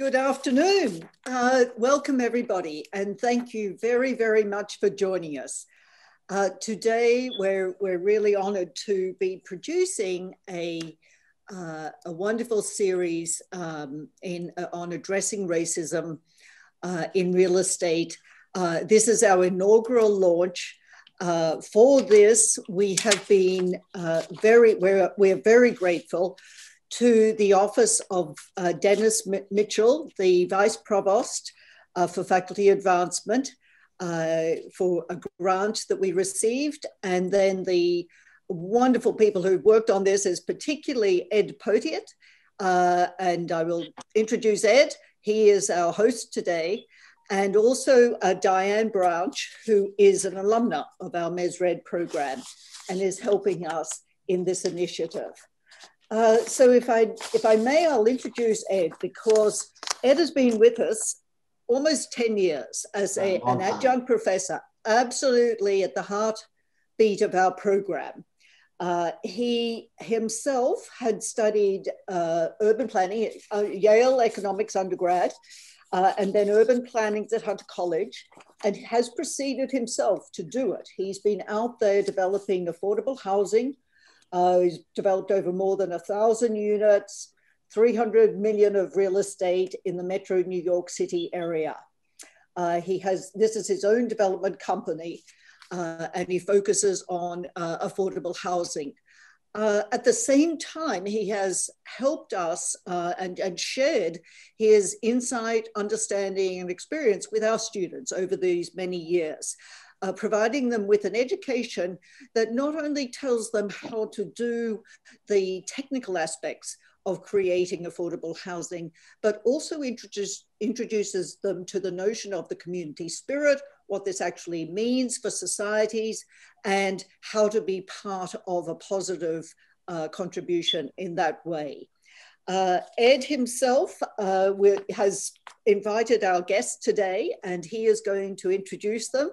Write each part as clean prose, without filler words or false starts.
Good afternoon. Welcome everybody, and thank you very, very much for joining us. Today, we're really honoured to be producing a wonderful series on addressing racism in real estate. This is our inaugural launch. For this, we have been we're very grateful to the office of Dennis Mitchell, the Vice Provost for Faculty Advancement, for a grant that we received. And then the wonderful people who worked on this is particularly Ed Poteat. And I will introduce Ed. He is our host today. And also Diane Branch, who is an alumna of our MESRED program and is helping us in this initiative. So if I may, I'll introduce Ed, because Ed has been with us almost 10 years as an adjunct professor, absolutely at the heartbeat of our program. He himself had studied urban planning, Yale economics undergrad, and then urban planning at Hunter College, and has proceeded himself to do it. He's been out there developing affordable housing. He's developed over more than 1,000 units, 300 million of real estate in the metro New York City area. This is his own development company, and he focuses on affordable housing. At the same time, he has helped us and shared his insight, understanding, and experience with our students over these many years. Providing them with an education that not only tells them how to do the technical aspects of creating affordable housing, but also introduces them to the notion of the community spirit, what this actually means for societies, and how to be part of a positive contribution in that way. Ed himself has invited our guests today, and he is going to introduce them.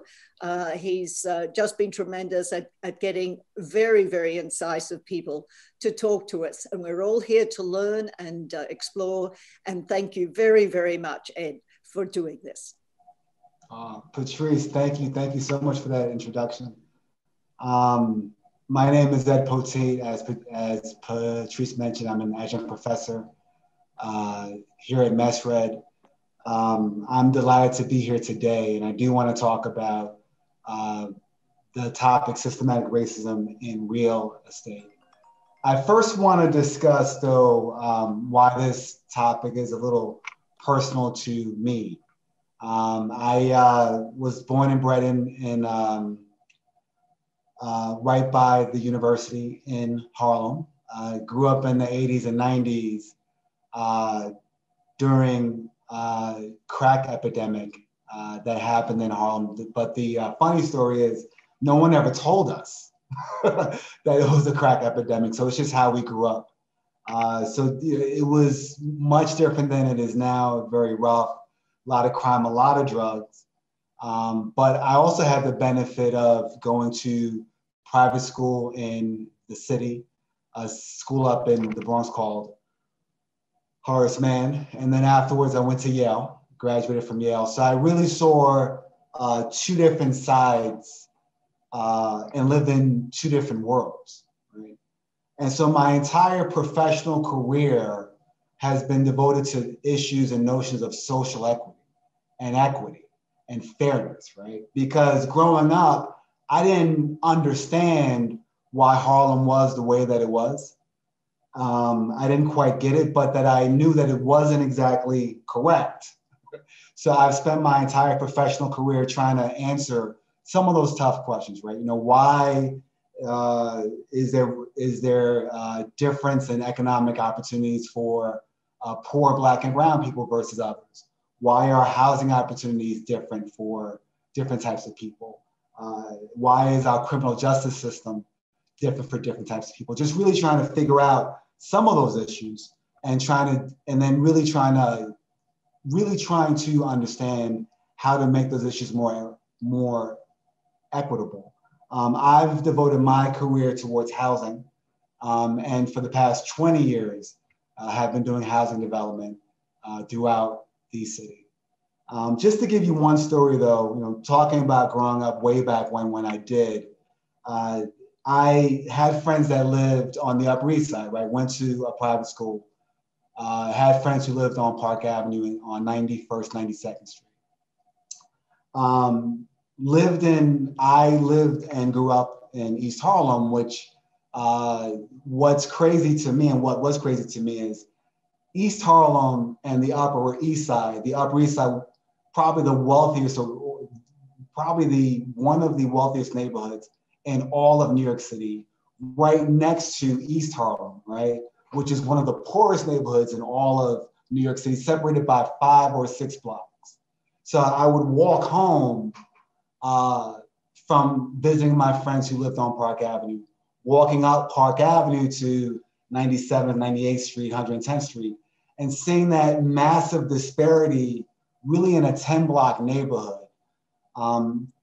He's just been tremendous at getting very, very incisive people to talk to us. And we're all here to learn and explore. And thank you very, very much, Ed, for doing this. Patrice, thank you. Thank you so much for that introduction. My name is Ed Poteat. As Patrice mentioned, I'm an adjunct professor here at MESRED. I'm delighted to be here today, and I do want to talk about the topic systematic racism in real estate. I first want to discuss, though, why this topic is a little personal to me. I was born and bred right by the university in Harlem. Grew up in the 80s and 90s during crack epidemic that happened in Harlem. But the funny story is no one ever told us that it was a crack epidemic. So it's just how we grew up. So it was much different than it is now, very rough, a lot of crime, a lot of drugs. But I also had the benefit of going to private school in the city, a school up in the Bronx called Horace Mann. And then afterwards, I went to Yale, graduated from Yale. So I really saw two different sides and lived in two different worlds, right? And so my entire professional career has been devoted to issues and notions of social equity and equity and fairness, right? Because growing up, I didn't understand why Harlem was the way that it was. I didn't quite get it, but that I knew that it wasn't exactly correct. So I've spent my entire professional career trying to answer some of those tough questions, right? You know, why is there a difference in economic opportunities for poor Black and brown people versus others? Why are housing opportunities different for different types of people? Why is our criminal justice system different for different types of people? Just really trying to figure out some of those issues and really trying to understand how to make those issues more equitable. I've devoted my career towards housing, and for the past 20 years, I have been doing housing development. throughout the city. Just to give you one story though, you know, talking about growing up way back when I did, I had friends that lived on the Upper East Side, right? Went to a private school, had friends who lived on Park Avenue and on 91st, 92nd Street. I lived and grew up in East Harlem, which what's crazy to me and what was crazy to me is East Harlem and the Upper East Side, probably the wealthiest, or probably one of the wealthiest neighborhoods in all of New York City, right next to East Harlem, right? Which is one of the poorest neighborhoods in all of New York City, separated by 5 or 6 blocks. So I would walk home from visiting my friends who lived on Park Avenue, walking up Park Avenue to 97th, 98th Street, 110th Street, and seeing that massive disparity really in a 10-block neighborhood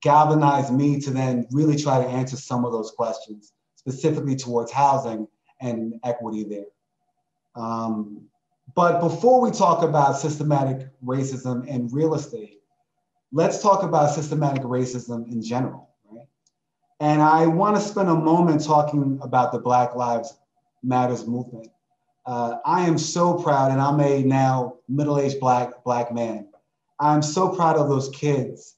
galvanized me to then really try to answer some of those questions, specifically towards housing and equity there. But before we talk about systematic racism in real estate, let's talk about systematic racism in general, right? And I want to spend a moment talking about the Black Lives Matters movement. I am so proud, and I'm a now middle-aged black man. I'm so proud of those kids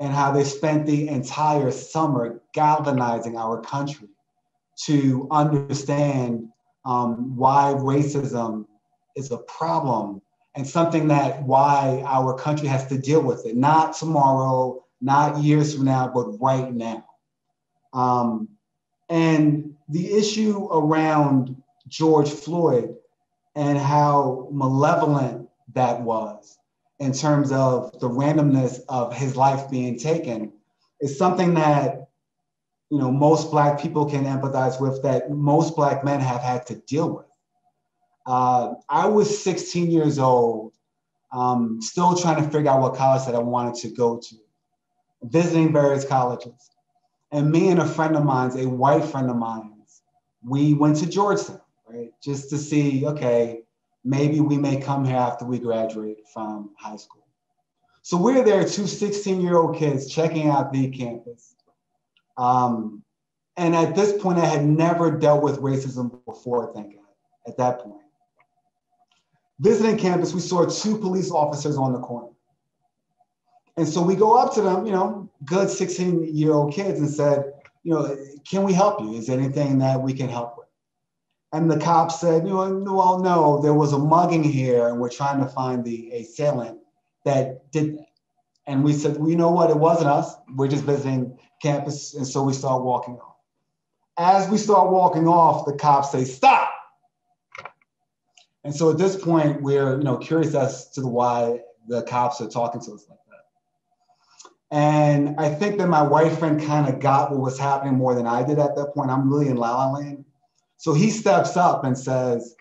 and how they spent the entire summer galvanizing our country to understand why racism is a problem and something that why our country has to deal with it, not tomorrow, not years from now, but right now. And the issue around George Floyd and how malevolent that was in terms of the randomness of his life being taken is something that, you know, most Black people can empathize with, that most Black men have had to deal with. I was 16 years old, still trying to figure out what college that I wanted to go to, visiting various colleges. And me and a friend of mine's, a white friend of mine's, we went to Georgetown, right? Just to see, okay, maybe we may come here after we graduate from high school. So we're there, two 16-year-old kids checking out the campus. And at this point, I had never dealt with racism before, I think, at that point. Visiting campus, we saw 2 police officers on the corner. And so we go up to them, you know, good 16-year-old kids, and said, you know, can we help you? Is there anything that we can help with? And the cops said, you know, well, no, there was a mugging here and we're trying to find the assailant that did that. And we said, well, you know what? It wasn't us. We're just visiting campus. And so we start walking off. As we start walking off, the cops say, stop. And so at this point, we're, you know, curious as to why the cops are talking to us like that. And I think that my white friend kind of got what was happening more than I did at that point. I'm really in La La Land. So he steps up and says,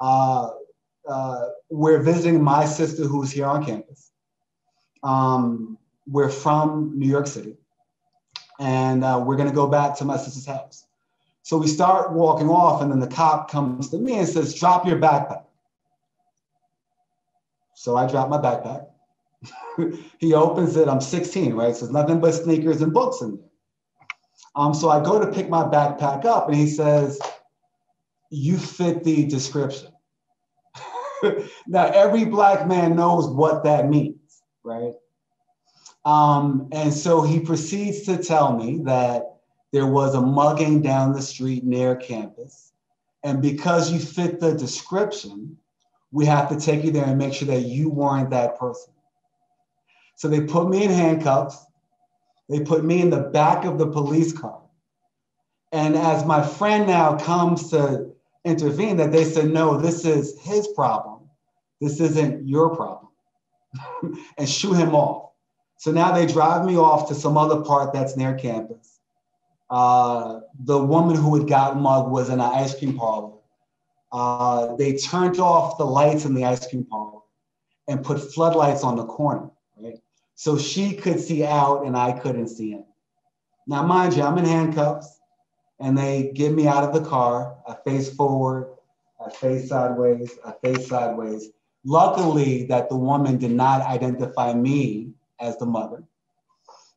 we're visiting my sister who's here on campus. We're from New York City. And we're going to go back to my sister's house. So we start walking off, and then the cop comes to me and says, drop your backpack. So I drop my backpack. He opens it. I'm 16, right? So there's nothing but sneakers and books in there. So I go to pick my backpack up, and he says, you fit the description. Now, every Black man knows what that means, right? And so he proceeds to tell me that there was a mugging down the street near campus. And because you fit the description, we have to take you there and make sure that you weren't that person. So they put me in handcuffs. They put me in the back of the police car. And as my friend now comes to intervene, that they said, no, this is his problem. This isn't your problem. And shoo him off. So now they drive me off to some other part that's near campus. The woman who had got mugged was in an ice cream parlor. They turned off the lights in the ice cream parlor and put floodlights on the corner, right? So she could see out and I couldn't see in. Now, mind you, I'm in handcuffs and they get me out of the car. I face forward, I face sideways, Luckily, that the woman did not identify me as the mother.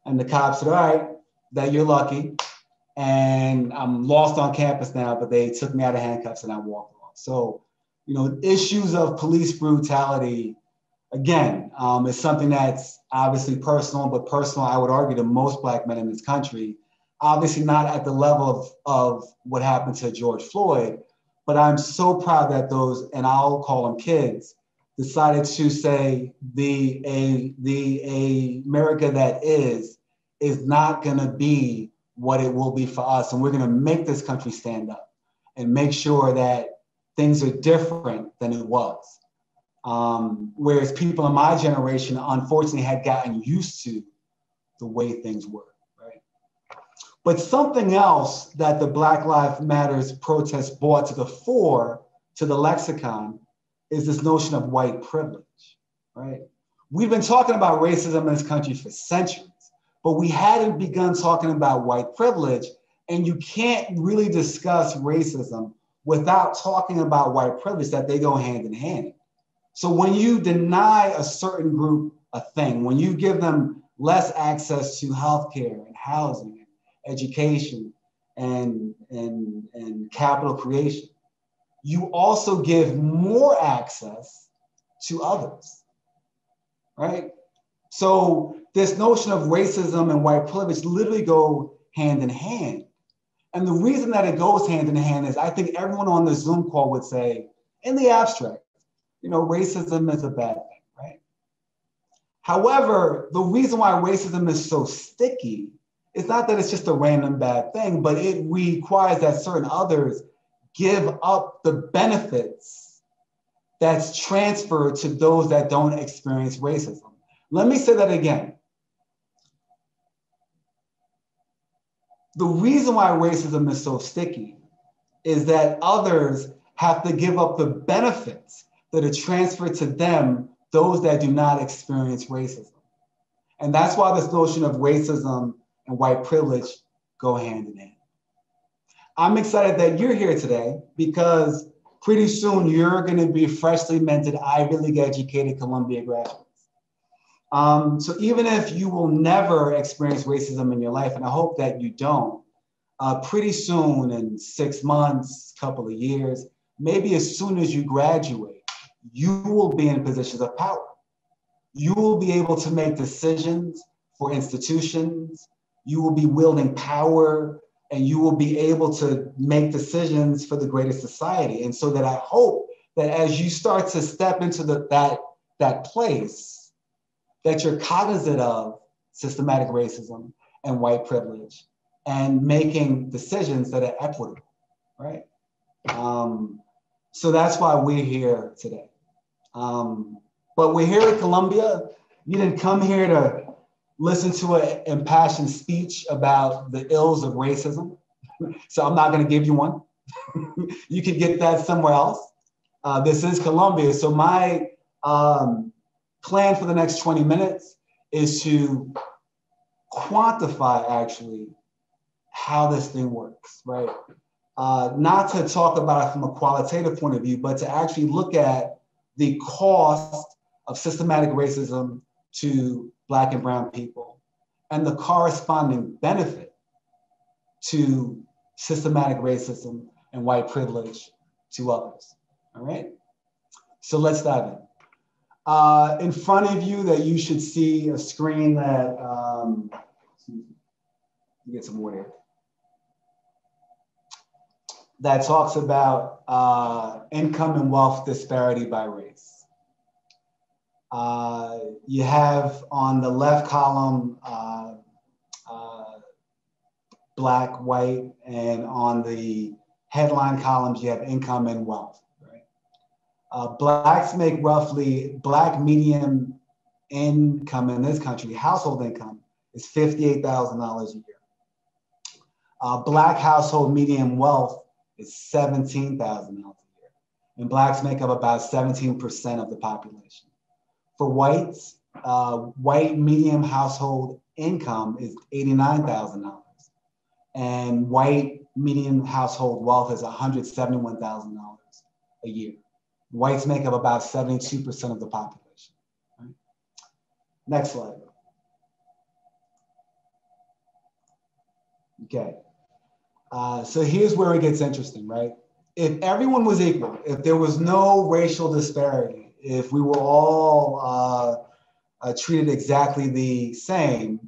And the cops said, all right, that you're lucky. And I'm lost on campus now, but they took me out of handcuffs and I walked off. So, you know, issues of police brutality, again, is something that's obviously personal, but personal, I would argue, to most Black men in this country. Obviously not at the level of what happened to George Floyd, but I'm so proud that those, and I'll call them kids, decided to say the America that is not gonna be what it will be for us. And we're gonna make this country stand up and make sure that things are different than it was. Whereas people in my generation, unfortunately, had gotten used to the way things were. But something else that the Black Lives Matters protest brought to the fore, to the lexicon, is this notion of white privilege, right? We've been talking about racism in this country for centuries, but we hadn't begun talking about white privilege, and you can't really discuss racism without talking about white privilege, that they go hand in hand. So when you deny a certain group a thing, when you give them less access to healthcare and housing, education, and capital creation, you also give more access to others, right? So this notion of racism and white privilege literally go hand in hand. And the reason that it goes hand in hand is I think everyone on this Zoom call would say, in the abstract, you know, racism is a bad thing, right? However, the reason why racism is so sticky, it's not that it's just a random bad thing, but it requires that certain others give up the benefits that's transferred to those that don't experience racism. Let me say that again. The reason why racism is so sticky is that others have to give up the benefits that are transferred to them, those that do not experience racism. And that's why this notion of racism and white privilege go hand in hand. I'm excited that you're here today because pretty soon you're gonna be freshly minted, Ivy League educated Columbia graduates. So even if you will never experience racism in your life, and I hope that you don't, pretty soon in 6 months, couple of years, maybe as soon as you graduate, you will be in positions of power. You will be able to make decisions for institutions, you will be wielding power, and you will be able to make decisions for the greater society. And so that I hope that as you start to step into that place, that you're cognizant of systematic racism and white privilege and making decisions that are equitable, right? So that's why we're here today. But we're here at Columbia. You didn't come here to listen to an impassioned speech about the ills of racism. So I'm not gonna give you one. You can get that somewhere else. This is Columbia. So my plan for the next 20 minutes is to quantify actually how this thing works, right? Not to talk about it from a qualitative point of view, but to actually look at the cost of systematic racism to Black and brown people, and the corresponding benefit to systematic racism and white privilege to others, all right? So let's dive in. In front of you that you should see a screen that, get some more there, that talks about income and wealth disparity by race. You have on the left column, Black, white, and on the headline columns, you have income and wealth, right? Blacks make roughly, Black median income in this country, household income, is $58,000 a year. Black household median wealth is $17,000 a year. And Blacks make up about 17% of the population. For whites, white median household income is $89,000, and white median household wealth is $171,000 a year. Whites make up about 72% of the population. Right? Next slide. Okay, so here's where it gets interesting, right? If everyone was equal, if there was no racial disparity, if we were all treated exactly the same,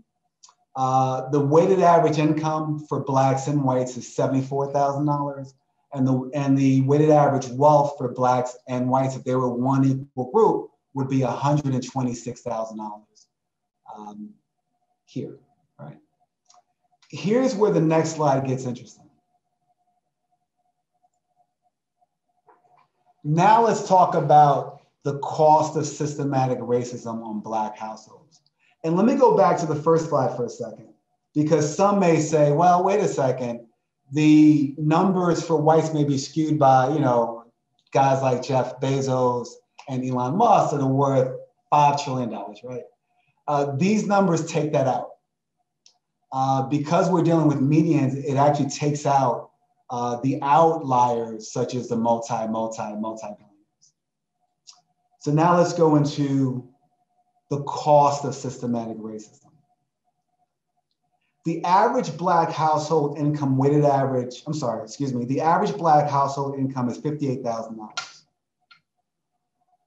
the weighted average income for blacks and whites is $74,000, and the weighted average wealth for blacks and whites, if they were one equal group, would be $126,000 here, right? Here's where the next slide gets interesting. Now let's talk about the cost of systematic racism on black households. And let me go back to the first slide for a second, because some may say, well, wait a second, the numbers for whites may be skewed by, you know, guys like Jeff Bezos and Elon Musk that are worth $5 trillion, right? These numbers take that out. Because we're dealing with medians, it actually takes out the outliers, such as the multi-billionaires. So now let's go into the cost of systematic racism. The average black household income weighted average, the average black household income is $58,000.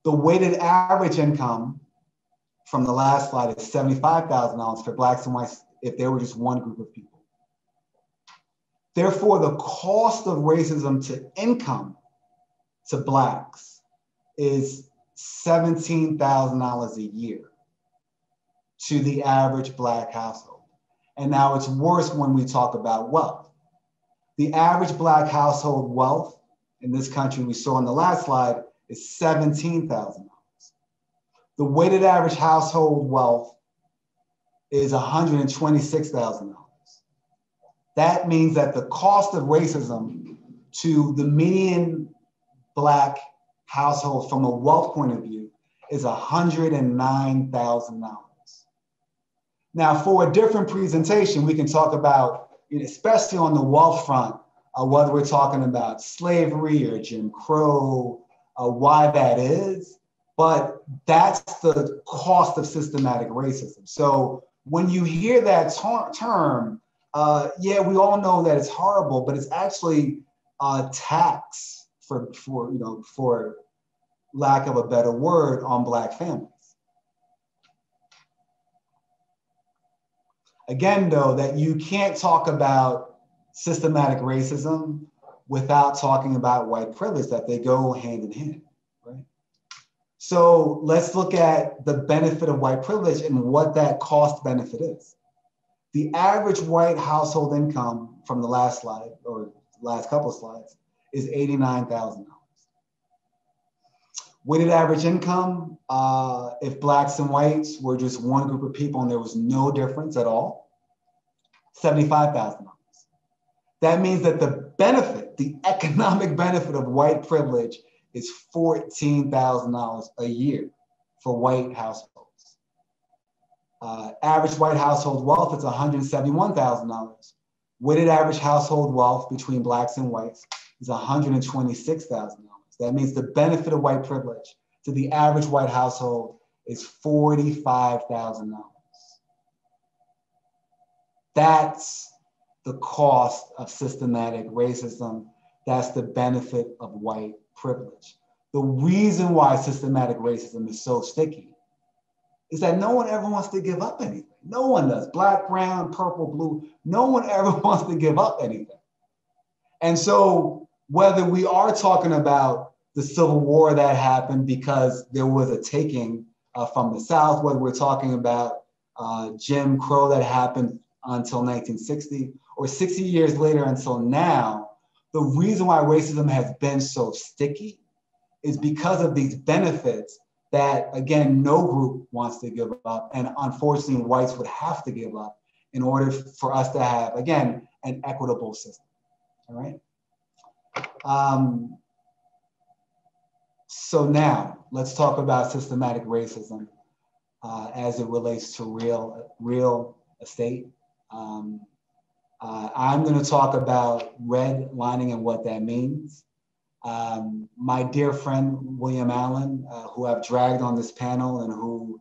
The weighted average income from the last slide is $75,000 for blacks and whites, if there were just one group of people. Therefore, the cost of racism to income to blacks is $17,000 a year to the average black household. And now it's worse when we talk about wealth. The average black household wealth in this country, we saw in the last slide, is $17,000. The weighted average household wealth is $126,000. That means that the cost of racism to the median black household from a wealth point of view is $109,000. Now, for a different presentation, we can talk about, especially on the wealth front, whether we're talking about slavery or Jim Crow, why that is, but that's the cost of systematic racism. So when you hear that term, yeah, we all know that it's horrible, but it's actually a tax for lack of a better word, on black families. Again, though, that you can't talk about systematic racism without talking about white privilege, that they go hand in hand, right? So let's look at the benefit of white privilege and what that cost benefit is. The average white household income from the last slide or last couple of slides is $89,000. Weighted average income, if blacks and whites were just one group of people and there was no difference at all, $75,000. That means that the benefit, the economic benefit of white privilege is $14,000 a year for white households. Average white household wealth is $171,000. Weighted average household wealth between blacks and whites is $126,000. That means the benefit of white privilege to the average white household is $45,000. That's the cost of systematic racism. That's the benefit of white privilege. The reason why systematic racism is so sticky is that no one ever wants to give up anything. No one does. Black, brown, purple, blue. No one ever wants to give up anything. And so whether we are talking about the Civil War that happened because there was a taking from the South, whether we're talking about Jim Crow that happened until 1960 or 60 years later until now, the reason why racism has been so sticky is because of these benefits that, again, no group wants to give up. And unfortunately, whites would have to give up in order for us to have, again, an equitable system, all right? So now let's talk about systematic racism as it relates to real estate. I'm gonna talk about redlining and what that means. My dear friend, William Allen, who I've dragged on this panel and who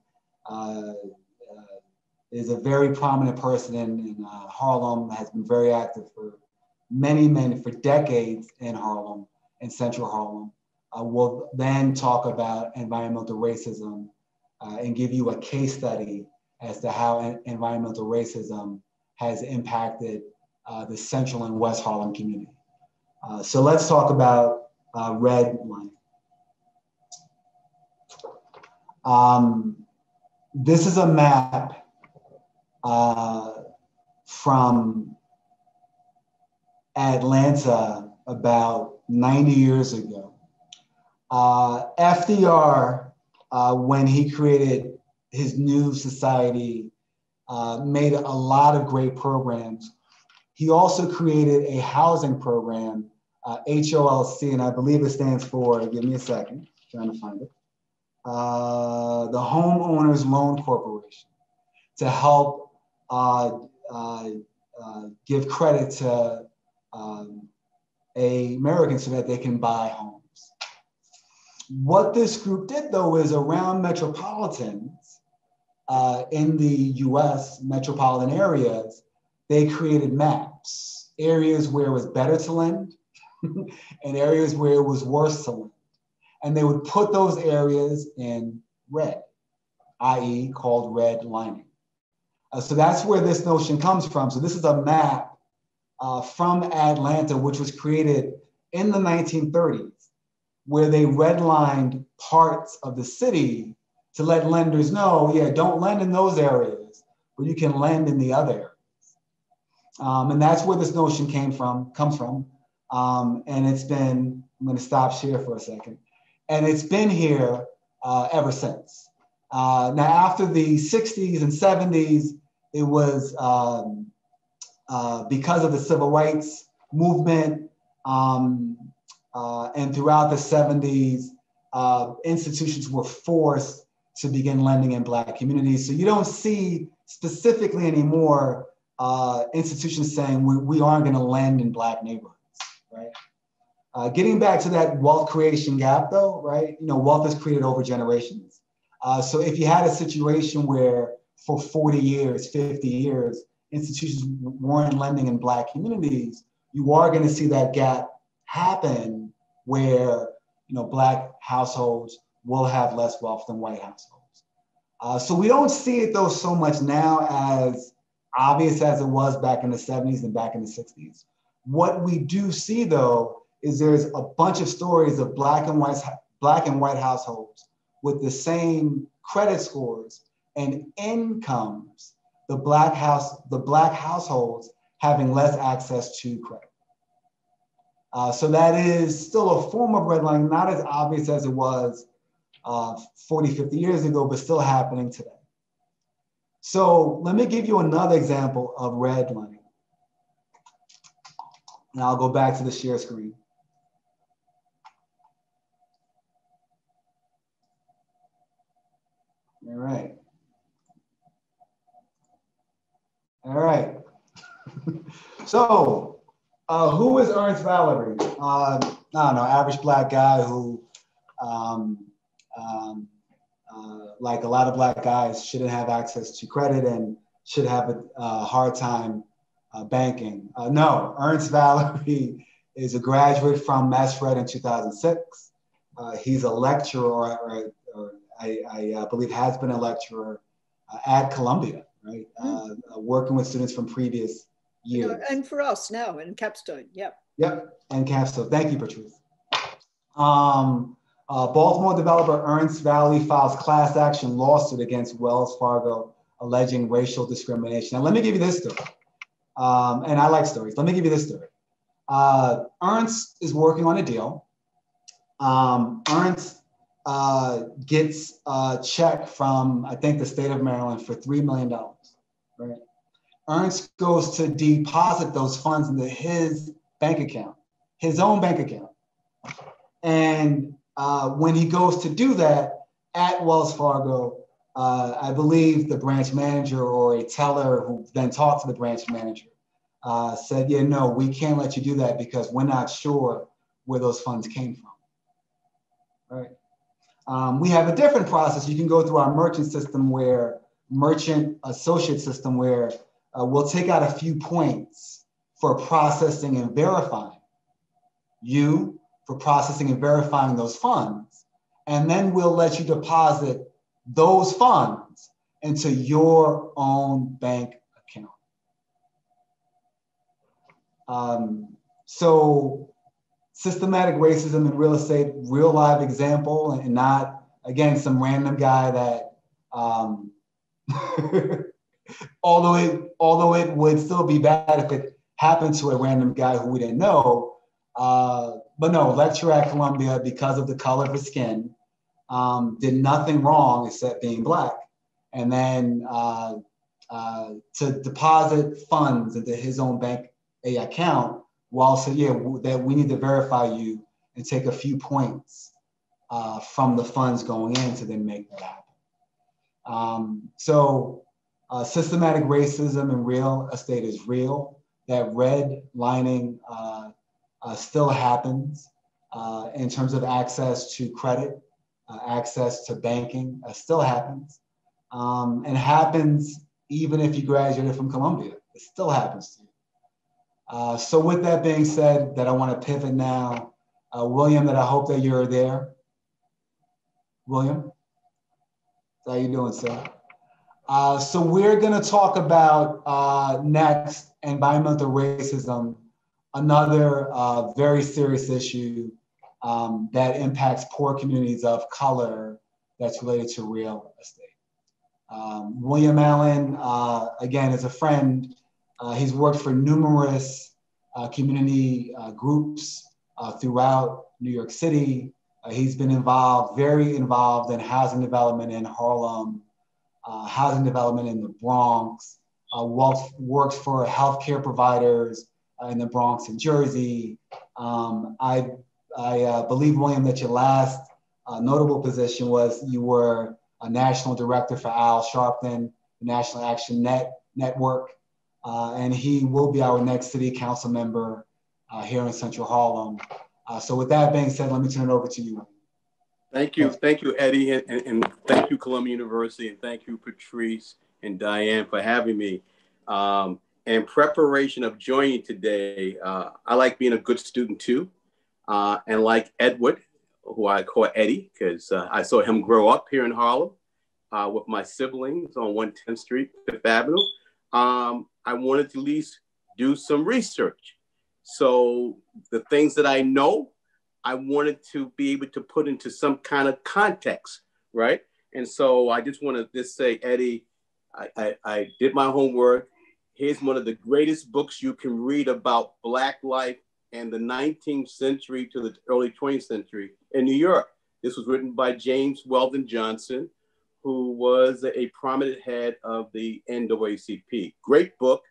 is a very prominent person in Harlem, has been very active for for decades in Harlem, in Central Harlem, will then talk about environmental racism and give you a case study as to how environmental racism has impacted the Central and West Harlem community. So let's talk about redlining. This is a map from Atlanta about 90 years ago. FDR, when he created his new society, made a lot of great programs. He also created a housing program, HOLC, and I believe it stands for, give me a second, trying to find it, the Homeowners Loan Corporation, to help give credit to Americans so that they can buy homes. What this group did, though, is around metropolitans in the US metropolitan areas, they created maps, areas where it was better to lend and areas where it was worse to lend. And they would put those areas in red, i.e. called redlining. So that's where this notion comes from. So this is a map from Atlanta, which was created in the 1930s, where they redlined parts of the city to let lenders know, yeah, don't lend in those areas, but you can lend in the other areas. And that's where this notion comes from. And it's been, I'm gonna stop here for a second. And it's been here ever since. Now, after the 60s and 70s, it was, because of the civil rights movement and throughout the 70s, institutions were forced to begin lending in Black communities. So you don't see specifically anymore institutions saying we aren't going to lend in Black neighborhoods, right? Getting back to that wealth creation gap, though, right? You know, wealth is created over generations. So if you had a situation where for 40 years, 50 years, institutions weren't lending in Black communities, you are going to see that gap happen where, you know, Black households will have less wealth than white households. So we don't see it, though, so much now as obvious as it was back in the 70s and back in the 60s. What we do see, though, is there's a bunch of stories of Black and white households with the same credit scores and incomes, the Black households having less access to credit. So that is still a form of redlining, not as obvious as it was 40, 50 years ago, but still happening today. So let me give you another example of redlining. And I'll go back to the share screen. All right. All right. So, who is Ernst Valerie? I don't know, average Black guy who, like a lot of Black guys, shouldn't have access to credit and should have a hard time banking. No, Ernst Valerie is a graduate from MESRED in 2006. He's a lecturer, or I believe has been a lecturer at Columbia. Right, working with students from previous years. And for us now in Capstone, yep. Yep, and Capstone, thank you, Patrice. Baltimore developer Ernst Valerie files class action lawsuit against Wells Fargo alleging racial discrimination. Now let me give you this story, and I like stories. Let me give you this story. Ernst is working on a deal. Ernst gets a check from, I think, the state of Maryland for $3 million, right? Ernst goes to deposit those funds into his bank account, his own bank account. And when he goes to do that at Wells Fargo, I believe the branch manager or a teller who then talked to the branch manager said, yeah, no, we can't let you do that because we're not sure where those funds came from, right? We have a different process. You can go through our merchant associate system where we'll take out a few points for processing and verifying. You for processing and verifying those funds. And then we'll let you deposit those funds into your own bank account. So systematic racism in real estate, real live example, and not, again, some random guy that, although it would still be bad if it happened to a random guy who we didn't know, but no, lecturer at Columbia, because of the color of his skin, did nothing wrong except being black. And then to deposit funds into his own bank account, while saying, yeah, that we need to verify you and take a few points from the funds going in to then make that happen. So systematic racism in real estate is real. That redlining still happens in terms of access to credit, access to banking, still happens. And happens even if you graduated from Columbia. It still happens to you. So with that being said, that I want to pivot now. William, that I hope that you're there. William, how you doing, sir? So we're going to talk about next environmental racism, another very serious issue that impacts poor communities of color that's related to real estate. William Allen, again, is a friend. He's worked for numerous community groups throughout New York City. He's been involved, very involved in housing development in Harlem, housing development in the Bronx, works for healthcare providers in the Bronx and Jersey. I believe, William, that your last notable position was you were a national director for Al Sharpton, the National Action Network. And he will be our next city council member here in Central Harlem. So with that being said, let me turn it over to you. Thank you. Thank you, Eddie, and thank you, Columbia University, and thank you, Patrice and Diane, for having me. In preparation of joining today, I like being a good student too. And like Edward, who I call Eddie, because I saw him grow up here in Harlem with my siblings on 110th Street, 5th Avenue. I wanted to at least do some research. So the things that I know, I wanted to be able to put into some kind of context, right? And so I just want to just say, Eddie, I did my homework. Here's one of the greatest books you can read about Black life and the 19th century to the early 20th century in New York. This was written by James Weldon Johnson, who was a prominent head of the NAACP. Great book,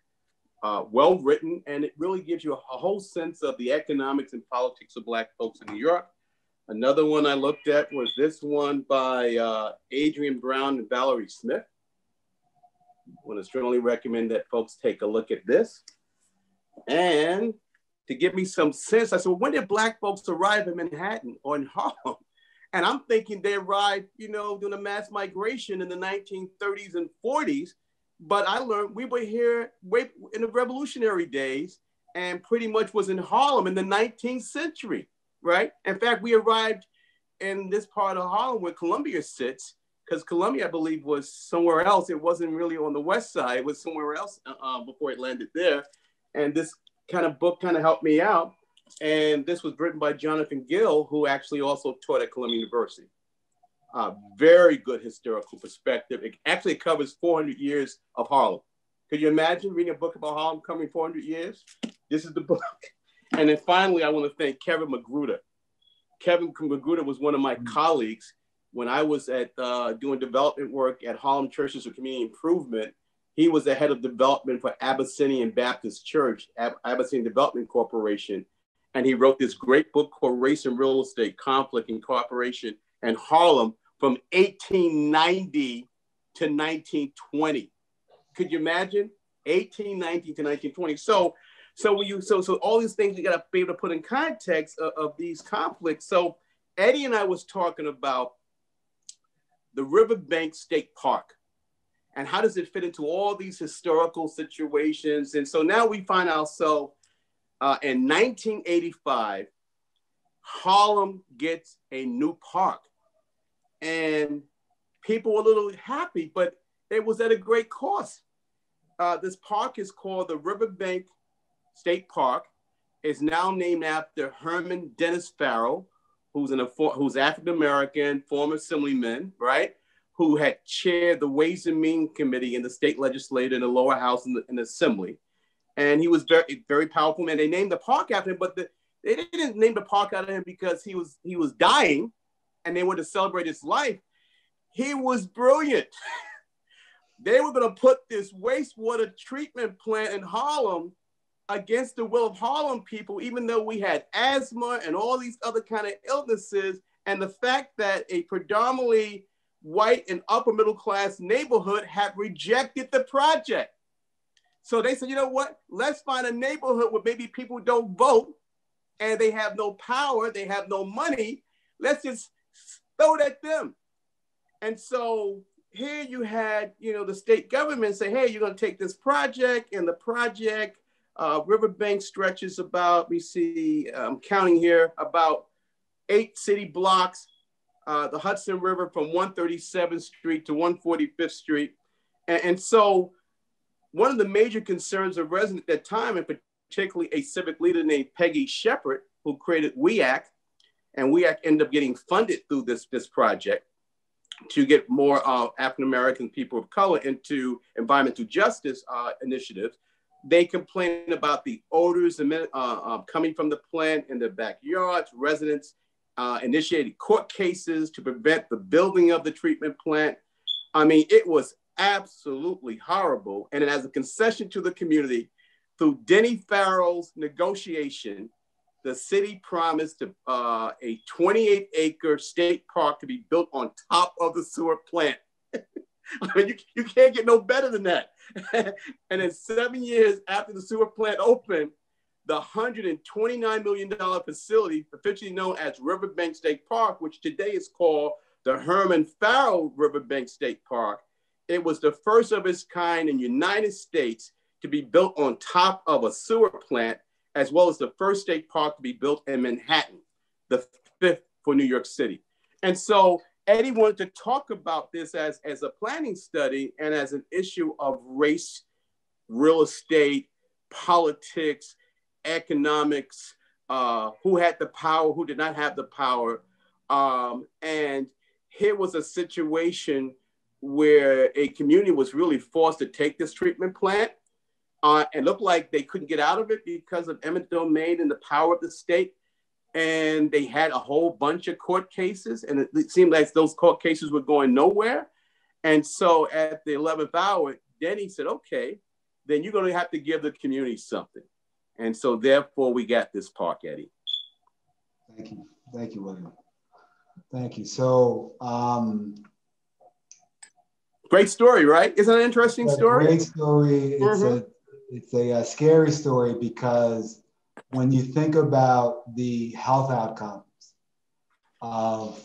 well written, and it really gives you a whole sense of the economics and politics of Black folks in New York. Another one I looked at was this one by Adrian Brown and Valerie Smith. I want to strongly recommend that folks take a look at this. And to give me some sense, I said, well, when did Black folks arrive in Manhattan or in Harlem? And I'm thinking they arrived, you know, doing a mass migration in the 1930s and 40s. But I learned we were here way in the revolutionary days and pretty much was in Harlem in the 19th century, right? In fact, we arrived in this part of Harlem where Columbia sits, because Columbia, I believe, was somewhere else. It wasn't really on the west side. It was somewhere else before it landed there. And this kind of book kind of helped me out. And this was written by Jonathan Gill, who actually also taught at Columbia University. Very good historical perspective. It actually covers 400 years of Harlem. Could you imagine reading a book about Harlem covering 400 years? This is the book. And then finally, I want to thank Kevin Magruder. Kevin Magruder was one of my colleagues when I was at doing development work at Harlem Churches for Community Improvement. He was the head of development for Abyssinian Baptist Church, Abyssinian Development Corporation. And he wrote this great book called Race and Real Estate, Conflict and Cooperation in Harlem from 1890 to 1920. Could you imagine? 1890 to 1920. So So when you so all these things you got to be able to put in context of these conflicts. So Eddie and I was talking about the Riverbank State Park and how does it fit into all these historical situations. And so now we find ourselves in 1985, Harlem gets a new park, and people were a little happy, but it was at a great cost. This park is called the Riverbank State Park. It's now named after Herman Dennis Farrell, who's African-American, former assemblyman, right? Who had chaired the Ways and Means Committee in the state legislature in the lower house in the assembly. And he was very, very powerful man. They named the park after him, but they didn't name the park after him because he was dying and they wanted to celebrate his life. He was brilliant. They were gonna put this wastewater treatment plant in Harlem against the will of Harlem people, even though we had asthma and all these other kind of illnesses. And the fact that a predominantly white and upper middle class neighborhood had rejected the project. So they said, you know what, let's find a neighborhood where maybe people don't vote and they have no power, they have no money. Let's just throw it at them. And so here you had, you know, the state government say, hey, you're gonna take this project, and the project Riverbank stretches about, we see, counting here, about 8 city blocks, the Hudson River from 137th Street to 145th Street. And so one of the major concerns of residents at that time, and particularly a civic leader named Peggy Shepard, who created We Act, and We Act ended up getting funded through this project to get more African-American people of color into environmental justice initiatives. They complained about the odors coming from the plant in their backyards. Residents initiated court cases to prevent the building of the treatment plant. I mean, it was absolutely horrible. And as a concession to the community, through Denny Farrell's negotiation, the city promised a 28-acre state park to be built on top of the sewer plant. I mean, you can't get no better than that. And then 7 years after the sewer plant opened, the $129 million facility, officially known as Riverbank State Park, which today is called the Herman Farrell Riverbank State Park, it was the first of its kind in the United States to be built on top of a sewer plant, as well as the first state park to be built in Manhattan, the 5th for New York City. And so Eddie wanted to talk about this as a planning study and as an issue of race, real estate, politics, economics, who had the power, who did not have the power. And here was a situation where a community was really forced to take this treatment plant and looked like they couldn't get out of it because of eminent domain and the power of the state. And they had a whole bunch of court cases, and it seemed like those court cases were going nowhere. And so at the 11th hour, Denny said, okay, then you're gonna have to give the community something. And so therefore we got this park, Eddie. Thank you, William. Thank you, so. Great story, right? Isn't it an interesting story? Great story, it's a scary story because when you think about the health outcomes of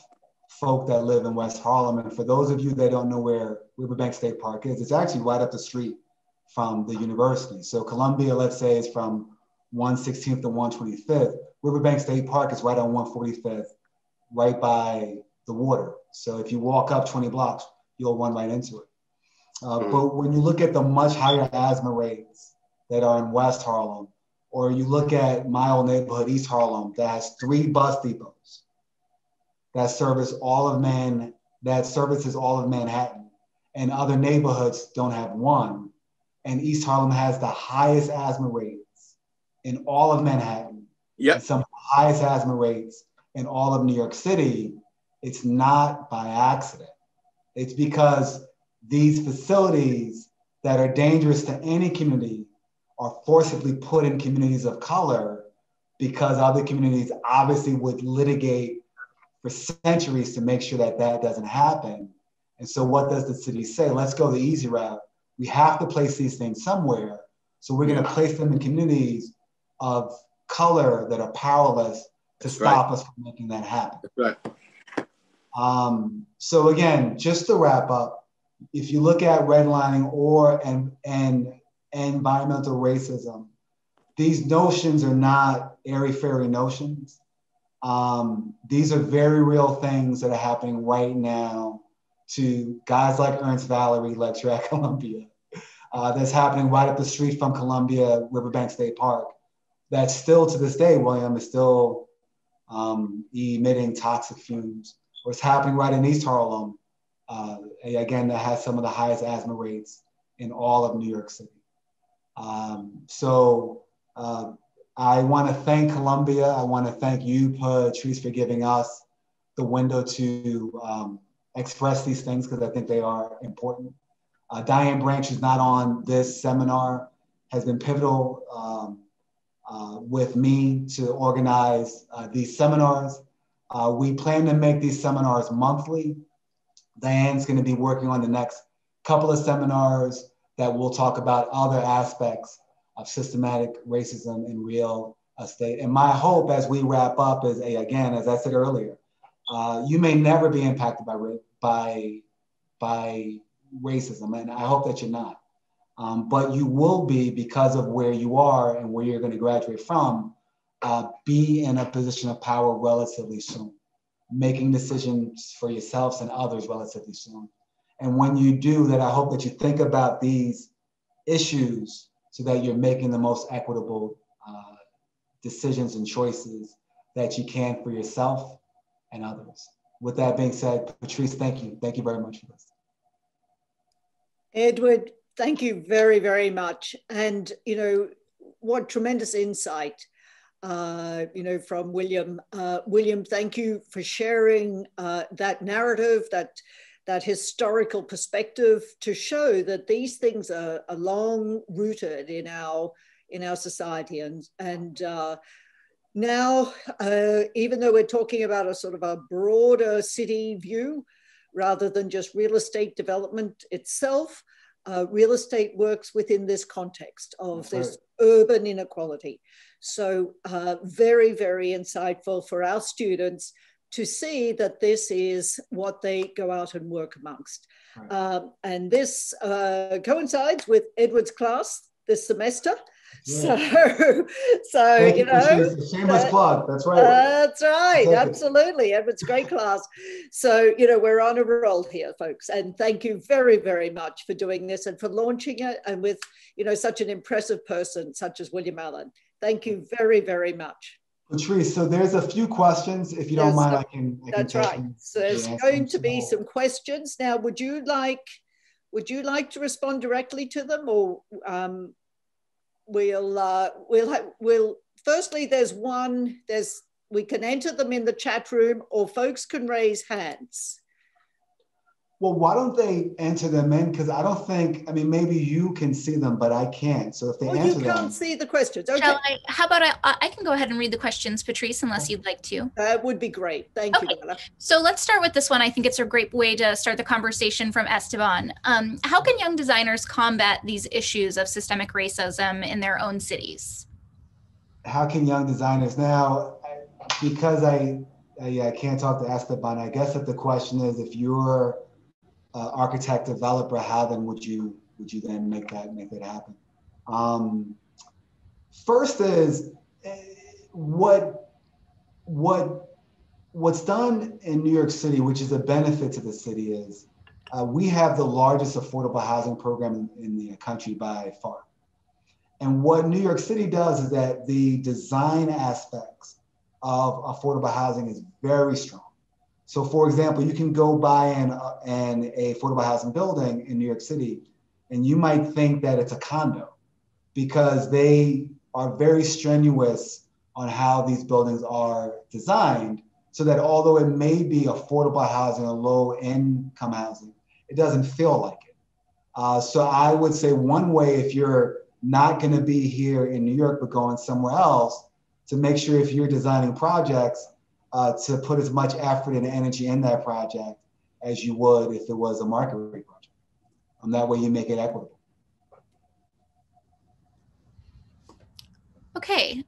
folk that live in West Harlem, and for those of you that don't know where Riverbank State Park is, it's actually right up the street from the university. So Columbia, let's say, is from 116th to 125th. Riverbank State Park is right on 145th, right by the water. So if you walk up 20 blocks, you'll run right into it. But when you look at the much higher asthma rates that are in West Harlem, or you look at my old neighborhood, East Harlem, that has 3 bus depots that service all of that services all of Manhattan, and other neighborhoods don't have one. And East Harlem has the highest asthma rates in all of Manhattan. Yep. Some of the highest asthma rates in all of New York City. It's not by accident. It's because these facilities that are dangerous to any community are forcibly put in communities of color because other communities obviously would litigate for centuries to make sure that that doesn't happen. And so what does the city say? Let's go the easy route. We have to place these things somewhere. So we're gonna place them in communities of color that are powerless to stop us from making that happen. That's right. So again, just to wrap up, if you look at redlining or and environmental racism, these notions are not airy-fairy notions. These are very real things that are happening right now to guys like Ernst Valerie, lecturer at Columbia. That's happening right up the street from Columbia, Riverbank State Park. That's still to this day, William, is still emitting toxic fumes. What's happening right in East Harlem, again, that has some of the highest asthma rates in all of New York City. So I want to thank Columbia. I want to thank you, Patrice, for giving us the window to express these things, because I think they are important. Diane Branch, who's not on this seminar, has been pivotal with me to organize these seminars. We plan to make these seminars monthly. Diane's going to be working on the next couple of seminars that will talk about other aspects of systematic racism in real estate. And my hope as we wrap up is, again, as I said earlier, you may never be impacted by racism, and I hope that you're not. But you will be, because of where you are and where you're going to graduate from, be in a position of power relatively soon, making decisions for yourselves and others relatively soon. And when you do that, I hope that you think about these issues so that you're making the most equitable decisions and choices that you can for yourself and others. With that being said, Patrice, thank you. Thank you very much for this. Edward, thank you very, very much. And, you know, what tremendous insight, you know, from William. William, thank you for sharing that narrative, that historical perspective, to show that these things are long rooted in our society. And now, even though we're talking about a sort of a broader city view, rather than just real estate development itself, real estate works within this context of this urban inequality. So very, very insightful for our students to see that this is what they go out and work amongst. Right. And this coincides with Edward's class this semester. Yeah. So hey, you know, shameless plug. That's right. That's right. Absolutely. Edward's great class. So, you know, we're on a roll here, folks. And thank you very, very much for doing this and for launching it, and with, you know, such an impressive person such as William Allen. Thank you very, very much. Patrice, so there's a few questions. If you don't mind, I can that's right. So there's going to be some questions. Now, would you like to respond directly to them, or we'll firstly, we can enter them in the chat room, or folks can raise hands. Well, why don't they enter them in? Because I don't think, I mean, maybe you can see them, but I can't. So if they answer them. You can't see the questions. Okay. How about I can go ahead and read the questions, Patrice, unless you'd like to. That would be great. Thank you, Donna. So let's start with this one. I think it's a great way to start the conversation, from Esteban. How can young designers combat these issues of systemic racism in their own cities? How can young designers? Now, because I can't talk to Esteban, I guess that the question is, if you're architect, developer, how then would you then make that happen? First is what's done in New York City, which is a benefit to the city, is we have the largest affordable housing program in the country by far. And what New York City does is that the design aspects of affordable housing is very strong. So for example, you can go buy an affordable housing building in New York City, and you might think that it's a condo, because they are very strenuous on how these buildings are designed, so that although it may be affordable housing or low income housing, it doesn't feel like it. So I would say one way, if you're not gonna be here in New York, but going somewhere else, to make sure if you're designing projects, to put as much effort and energy in that project as you would if it was a market rate project. And that way you make it equitable. Okay,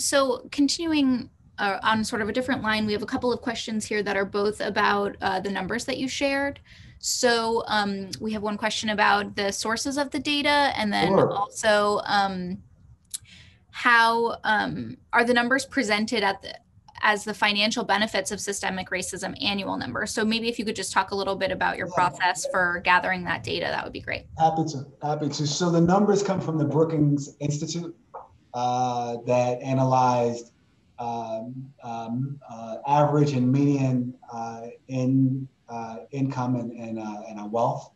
so continuing on sort of a different line, we have a couple of questions here that are both about the numbers that you shared. So we have one question about the sources of the data, and then sure. Also how are the numbers presented at the, as the financial benefits of systemic racism annual number. So maybe if you could just talk a little bit about your process for gathering that data, that would be great. Happy to. So the numbers come from the Brookings Institute that analyzed average and median in income and wealth.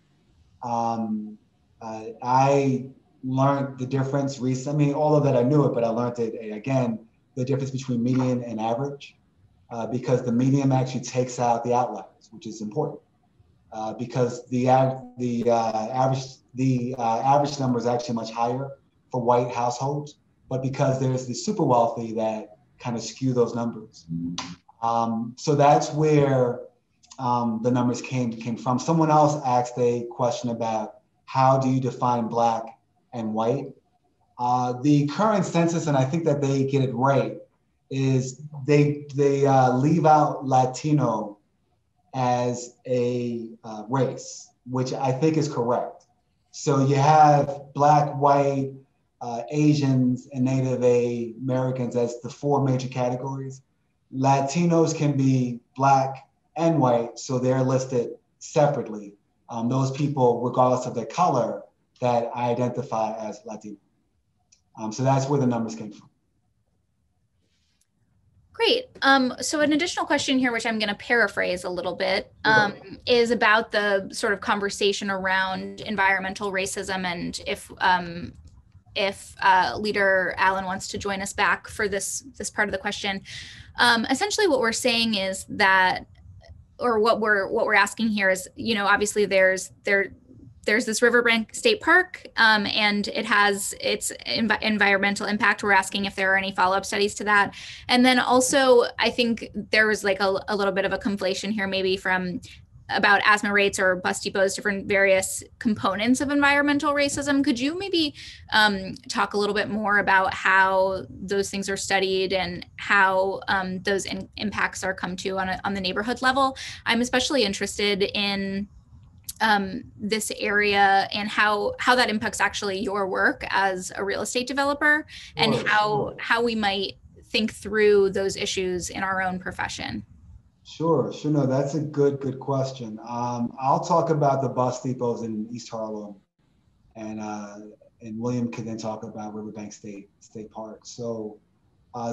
I learned the difference recently. I mean, all of that I knew it, but I learned it again, the difference between median and average, because the median actually takes out the outliers, which is important, because the average number is actually much higher for white households, but because there's the super wealthy that kind of skew those numbers. So that's where the numbers came from. Someone else asked a question about how do you define black and white? The current census, and I think that they get it right, is they leave out Latino as a race, which I think is correct. So you have black, white, Asians, and Native Americans as the four major categories. Latinos can be black and white, so they're listed separately. Those people, regardless of their color, that identify as Latino. So that's where the numbers came from. Great. So an additional question here, which I'm going to paraphrase a little bit, is about the sort of conversation around environmental racism, and if Leader Allen wants to join us back for this part of the question. Essentially, what we're saying is that, or what we're asking here is, you know, obviously there's this Riverbank State Park, and it has its environmental impact. We're asking if there are any follow-up studies to that. And then also, I think there was like a little bit of a conflation here, maybe from about asthma rates or bus depots, different various components of environmental racism. Could you maybe talk a little bit more about how those things are studied and how those impacts are come to on the neighborhood level? I'm especially interested in this area and how that impacts actually your work as a real estate developer, and how we might think through those issues in our own profession. Sure. No, that's a good question. I'll talk about the bus depots in East Harlem, and William can then talk about Riverbank State Park. So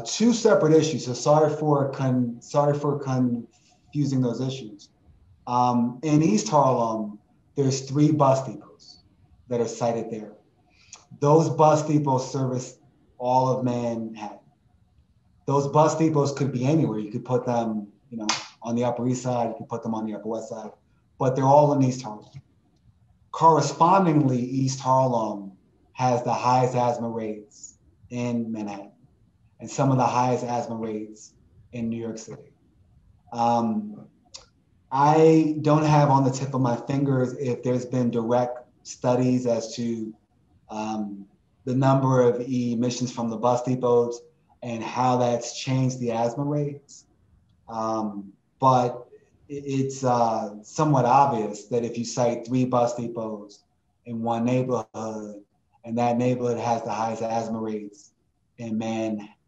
two separate issues. So sorry for confusing those issues. In East Harlem, there's 3 bus depots that are cited there. Those bus depots service all of Manhattan. Those bus depots could be anywhere. You could put them, you know, on the Upper East Side, you could put them on the Upper West Side, but they're all in East Harlem. Correspondingly, East Harlem has the highest asthma rates in Manhattan and some of the highest asthma rates in New York City. I don't have on the tip of my fingers if there's been direct studies as to the number of emissions from the bus depots and how that's changed the asthma rates. But it's somewhat obvious that if you cite 3 bus depots in one neighborhood, and that neighborhood has the highest asthma rates in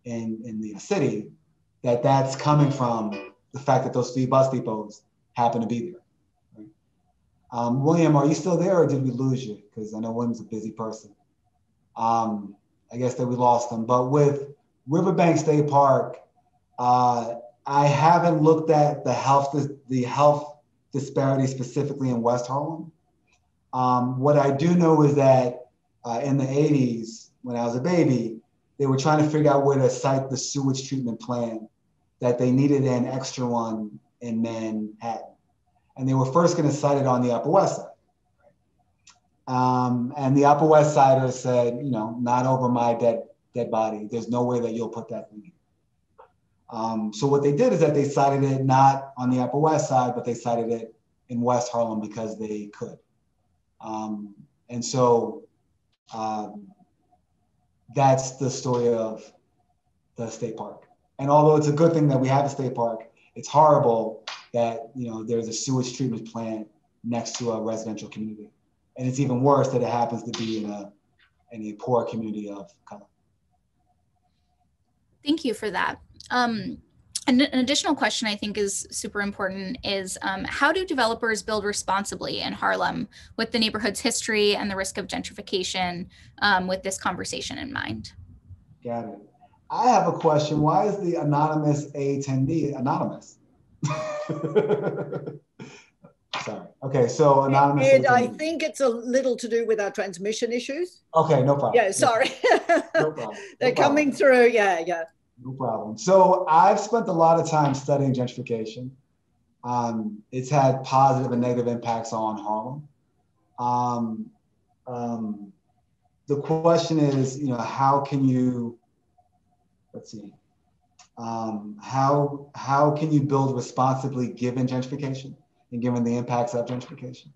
the city, that that's coming from the fact that those 3 bus depots happen to be there. Right? William, are you still there, or did we lose you? Because I know William's a busy person. I guess that we lost him. But with Riverbank State Park, I haven't looked at the health disparity specifically in West Harlem. What I do know is that in the 80s, when I was a baby, they were trying to figure out where to site the sewage treatment plant, that they needed an extra one in Manhattan. And they were first going to site it on the Upper West Side. And the Upper West Sider said, you know, not over my dead body. There's no way that you'll put that thing in. So what they did is that they sited it not on the Upper West Side, but they sited it in West Harlem because they could. And so that's the story of the state park. And although it's a good thing that we have a state park, it's horrible that, you know, there's a sewage treatment plant next to a residential community. And it's even worse that it happens to be in a poor community of color. Thank you for that. An additional question I think is super important is, how do developers build responsibly in Harlem with the neighborhood's history and the risk of gentrification, with this conversation in mind? Got it. I have a question. Why is the anonymous attendee anonymous? Sorry. Okay, so anonymous. Ed, I think it's a little to do with our transmission issues. Okay, no problem. Yeah, sorry. No problem. They're coming through. Yeah, yeah. No problem. So I've spent a lot of time studying gentrification. It's had positive and negative impacts on Harlem. The question is, how can you, how can you build responsibly given gentrification and given the impacts of gentrification?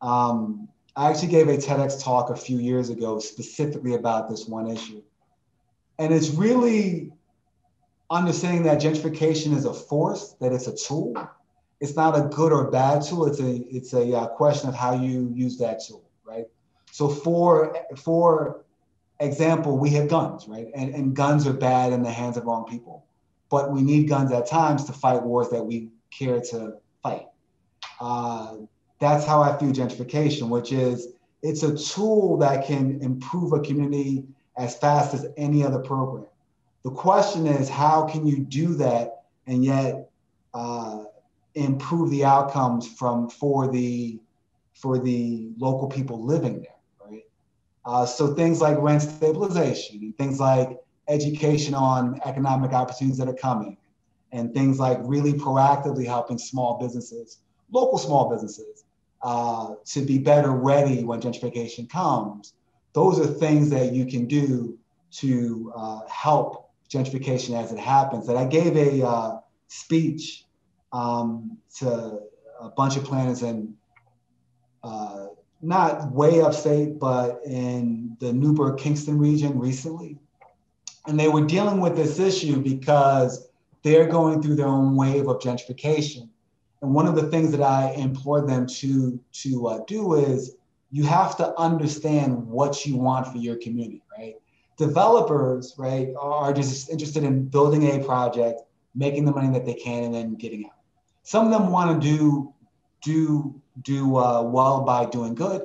I actually gave a TEDx talk a few years ago specifically about this one issue. And it's really understanding that gentrification is a force, that it's a tool. It's not a good or bad tool. It's a question of how you use that tool, right? So for example, we have guns, right? And guns are bad in the hands of wrong people. But we need guns at times to fight wars that we care to fight. That's how I view gentrification, which is it's a tool that can improve a community as fast as any other program. The question is, how can you do that and yet improve the outcomes for the local people living there, right? So things like rent stabilization, and things like education on economic opportunities that are coming, and things like really proactively helping small businesses, local small businesses, to be better ready when gentrification comes. Those are things that you can do to help gentrification as it happens. And I gave a speech to a bunch of planners in not way upstate, but in the Newburgh-Kingston region recently. And they were dealing with this issue because they're going through their own wave of gentrification. And one of the things that I implored them to do is, you have to understand what you want for your community, right? Developers, right, are just interested in building a project, making the money that they can, and then getting out. Some of them want to do well by doing good,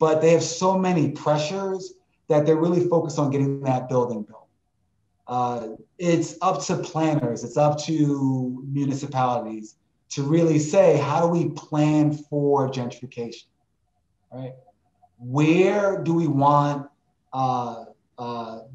but they have so many pressures that they're really focused on getting that building built. It's up to planners, it's up to municipalities to really say, how do we plan for gentrification? Right? Where do we want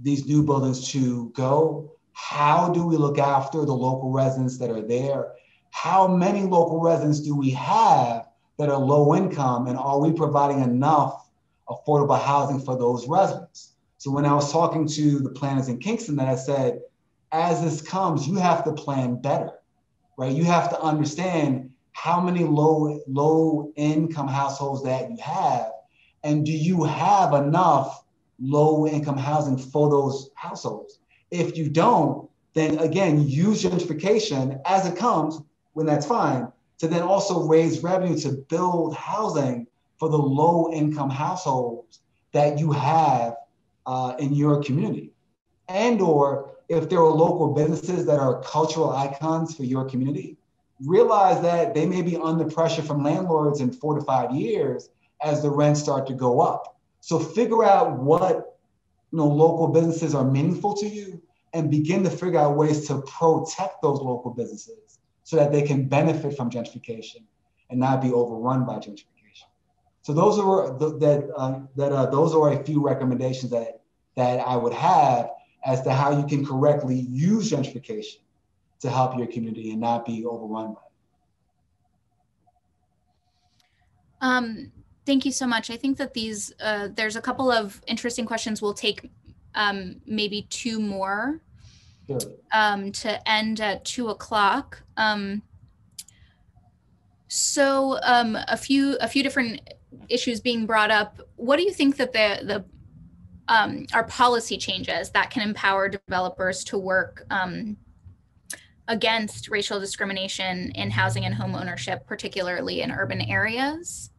these new buildings to go? How do we look after the local residents that are there? How many local residents do we have that are low income, and are we providing enough affordable housing for those residents? So when I was talking to the planners in Kingston, that I said, as this comes, you have to plan better, right? You have to understand how many low income households that you have, and do you have enough low income housing for those households? If you don't, then again, use gentrification as it comes, when that's fine, to then also raise revenue to build housing for the low income households that you have in your community. And or if there are local businesses that are cultural icons for your community, realize that they may be under pressure from landlords in 4 to 5 years as the rents start to go up. So figure out what local businesses are meaningful to you, and begin to figure out ways to protect those local businesses so that they can benefit from gentrification and not be overrun by gentrification. So those are those are a few recommendations that I would have as to how you can correctly use gentrification to help your community and not be overrun by it. Thank you so much. I think that there's a couple of interesting questions. We'll take maybe two more to end at 2 o'clock. So a few different issues being brought up. What do you think that the are policy changes that can empower developers to work against racial discrimination in housing and home ownership, particularly in urban areas.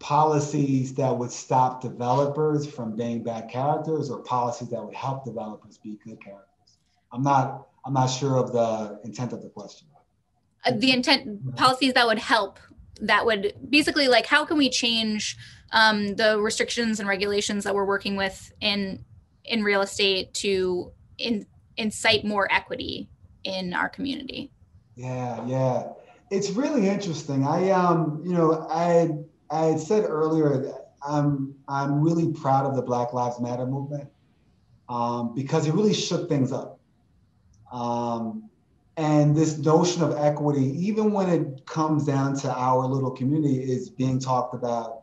Policies that would stop developers from being bad characters, or policies that would help developers be good characters? I'm not sure of the intent of the question. The intent, policies that would help, that would basically, like, how can we change the restrictions and regulations that we're working with in real estate to incite more equity in our community? Yeah. It's really interesting. I had said earlier that I'm really proud of the Black Lives Matter movement because it really shook things up. And this notion of equity, even when it comes down to our little community, is being talked about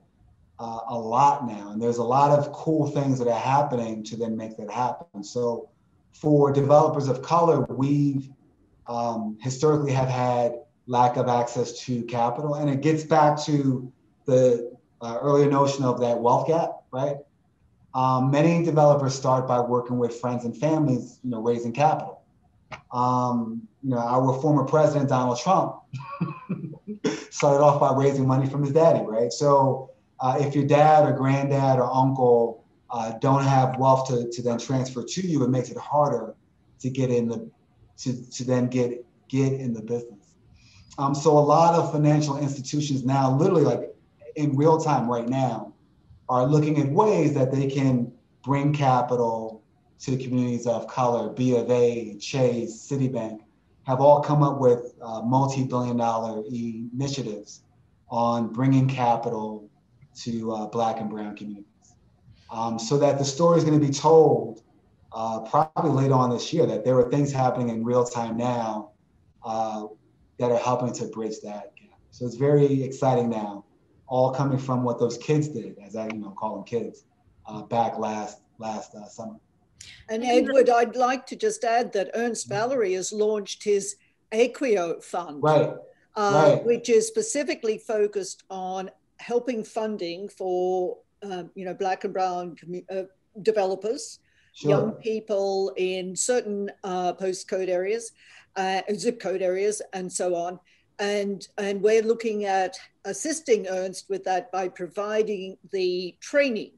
a lot now. And there's a lot of cool things that are happening to then make that happen. So for developers of color, we've historically have had lack of access to capital. And it gets back to the earlier notion of that wealth gap, right? Many developers start by working with friends and families, raising capital. Our former president, Donald Trump, started off by raising money from his daddy, right? So if your dad or granddad or uncle don't have wealth to then transfer to you, it makes it harder to get in the, to then get in the business. So a lot of financial institutions now, literally like in real time right now, are looking at ways that they can bring capital to the communities of color. B of A, Chase, Citibank have all come up with multi-billion-dollar initiatives on bringing capital to Black and Brown communities, so that the story is going to be told probably later on this year, that there are things happening in real time now that are helping to bridge that gap. So it's very exciting now, all coming from what those kids did, as I call them kids, back last summer. And Edward, I'd like to just add that Ernst Valerie has launched his Acquio Fund, which is specifically focused on helping funding for Black and Brown developers, young people in certain postcode areas, zip code areas, and so on. And we're looking at assisting Ernst with that by providing the training.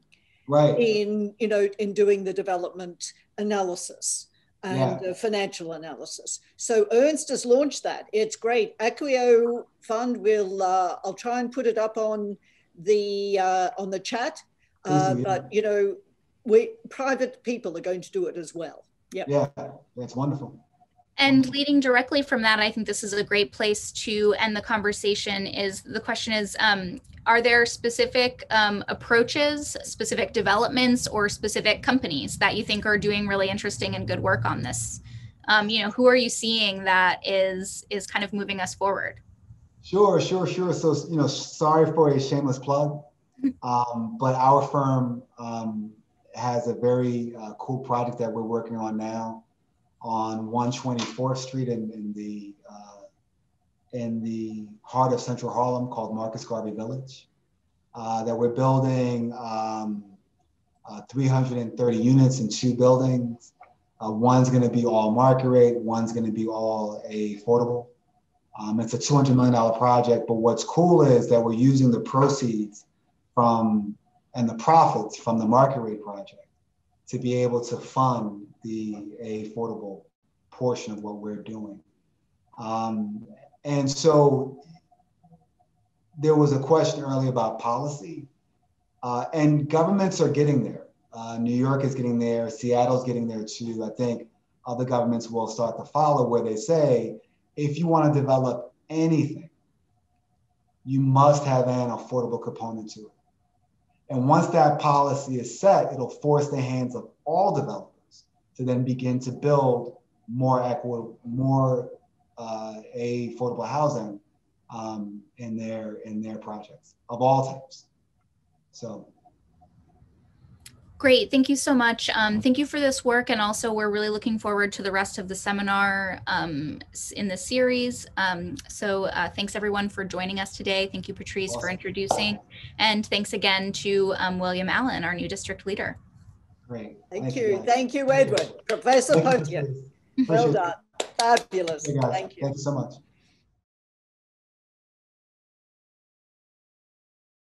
Right. In doing the development analysis and financial analysis. So Ernst has launched that. It's great. Acquio Fund will, I'll try and put it up on the chat, but private people are going to do it as well. Yep. Yeah, that's wonderful. And leading directly from that, I think this is a great place to end the conversation. The question is, are there specific approaches, specific developments, or specific companies that you think are doing really interesting and good work on this? Who are you seeing that is kind of moving us forward? Sure. So, sorry for a shameless plug, but our firm has a very cool project that we're working on now on 124th Street in the heart of Central Harlem, called Marcus Garvey Village, that we're building 330 units in two buildings. One's gonna be all market rate, one's gonna be all affordable. It's a $200 million project, but what's cool is that we're using the proceeds and the profits from the market rate project to be able to fund the affordable portion of what we're doing. And so there was a question earlier about policy, and governments are getting there. New York is getting there, Seattle's getting there too. I think other governments will start to follow, where they say, if you want to develop anything, you must have an affordable component to it. And once that policy is set, it'll force the hands of all developers to then begin to build more equitable, more affordable housing in their projects of all types. So Great, thank you so much. Thank you for this work, and also we're really looking forward to the rest of the seminar in the series. Thanks everyone for joining us today. Thank you, Patrice, awesome, for introducing, and thanks again to William Allen, our new district leader. Great. Thank you, Edward. Professor Poteat. Well done. Fabulous. Thank you. Thank you so much.